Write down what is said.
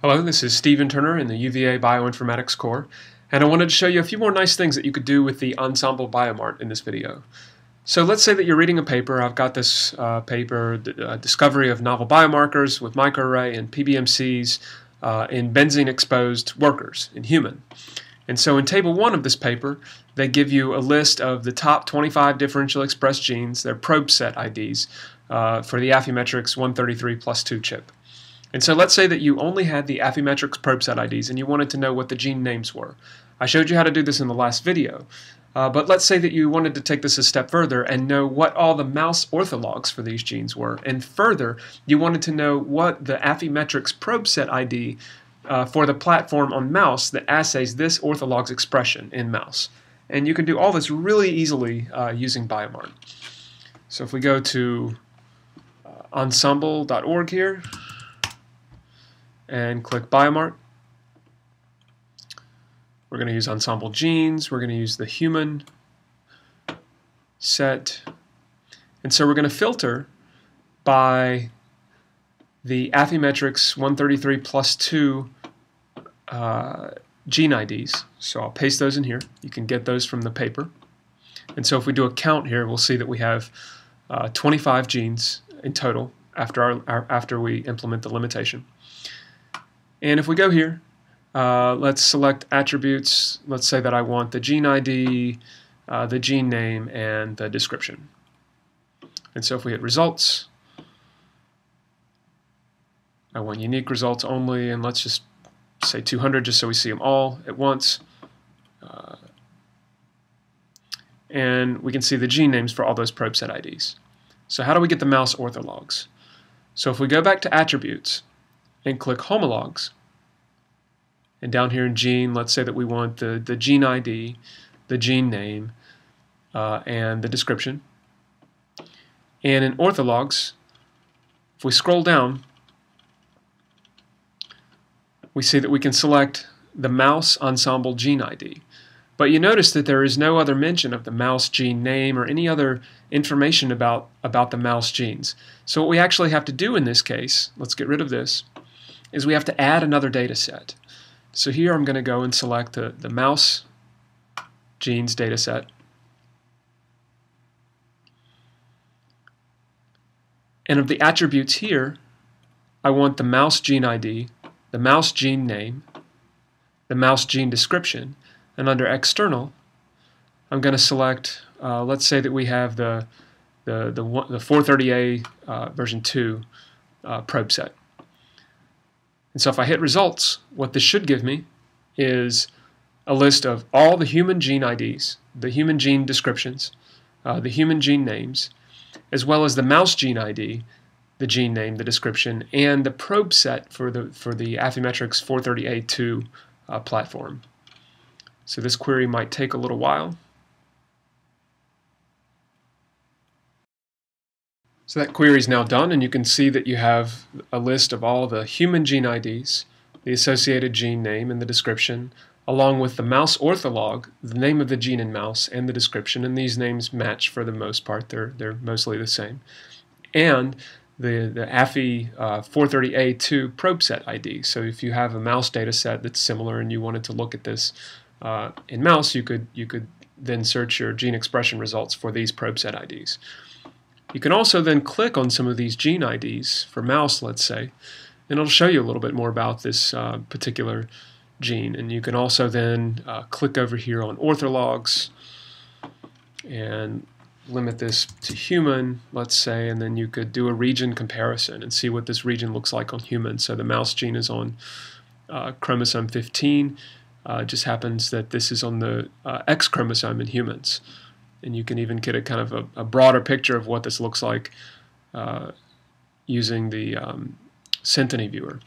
Hello, this is Steven Turner in the UVA Bioinformatics Corps, and I wanted to show you a few more nice things that you could do with the Ensembl BioMart in this video. So let's say that you're reading a paper. I've got this paper, Discovery of Novel Biomarkers with Microarray and PBMCs in benzene-exposed workers, in human. And so in Table 1 of this paper, they give you a list of the top 25 differential expressed genes, their probe set IDs, for the Affymetrix 133+2 chip. And so let's say that you only had the Affymetrix probe set IDs and you wanted to know what the gene names were. I showed you how to do this in the last video, but let's say that you wanted to take this a step further and know what all the mouse orthologs for these genes were, and further, you wanted to know what the Affymetrix probe set ID for the platform on mouse that assays this ortholog's expression in mouse. And you can do all this really easily using BioMart. So if we go to ensembl.org here, and click BioMart. We're going to use Ensembl genes, we're going to use the human set, and so we're going to filter by the Affymetrix 133+2 gene IDs. So I'll paste those in here. You can get those from the paper. And so if we do a count here, we'll see that we have 25 genes in total after after we implement the limitation. And if we go here, let's select attributes. Let's say that I want the gene ID, the gene name, and the description. And so if we hit results, I want unique results only, and let's just say 200 just so we see them all at once. And we can see the gene names for all those probe set IDs. So how do we get the mouse orthologs? So if we go back to attributes, and click homologs, and down here in gene, let's say that we want the gene ID, the gene name, and the description. And in orthologs, if we scroll down, we see that we can select the mouse Ensembl gene ID. But you notice that there is no other mention of the mouse gene name or any other information about the mouse genes. So what we actually have to do in this case, let's get rid of this, is we have to add another data set. So here I'm going to go and select the mouse genes data set. And of the attributes here, I want the mouse gene ID, the mouse gene name, the mouse gene description, and under external, I'm going to select, let's say that we have the 430A version 2 probe set. And so if I hit results, what this should give me is a list of all the human gene IDs, the human gene descriptions, the human gene names, as well as the mouse gene ID, the gene name, the description, and the probe set for the Affymetrix 430A2 platform. So this query might take a little while. So that query is now done, and you can see that you have a list of all the human gene IDs, the associated gene name and the description, along with the mouse ortholog, the name of the gene in mouse, and the description, and these names match for the most part. They're mostly the same. And the Affy 430A2 probe set ID. So if you have a mouse data set that's similar and you wanted to look at this in mouse, you could then search your gene expression results for these probe set IDs. You can also then click on some of these gene IDs for mouse, let's say, and it'll show you a little bit more about this particular gene. And you can also then click over here on orthologs and limit this to human, let's say, and then you could do a region comparison and see what this region looks like on human. So the mouse gene is on chromosome 15. It just happens that this is on the X chromosome in humans. And you can even get a kind of a broader picture of what this looks like using the Synteny viewer.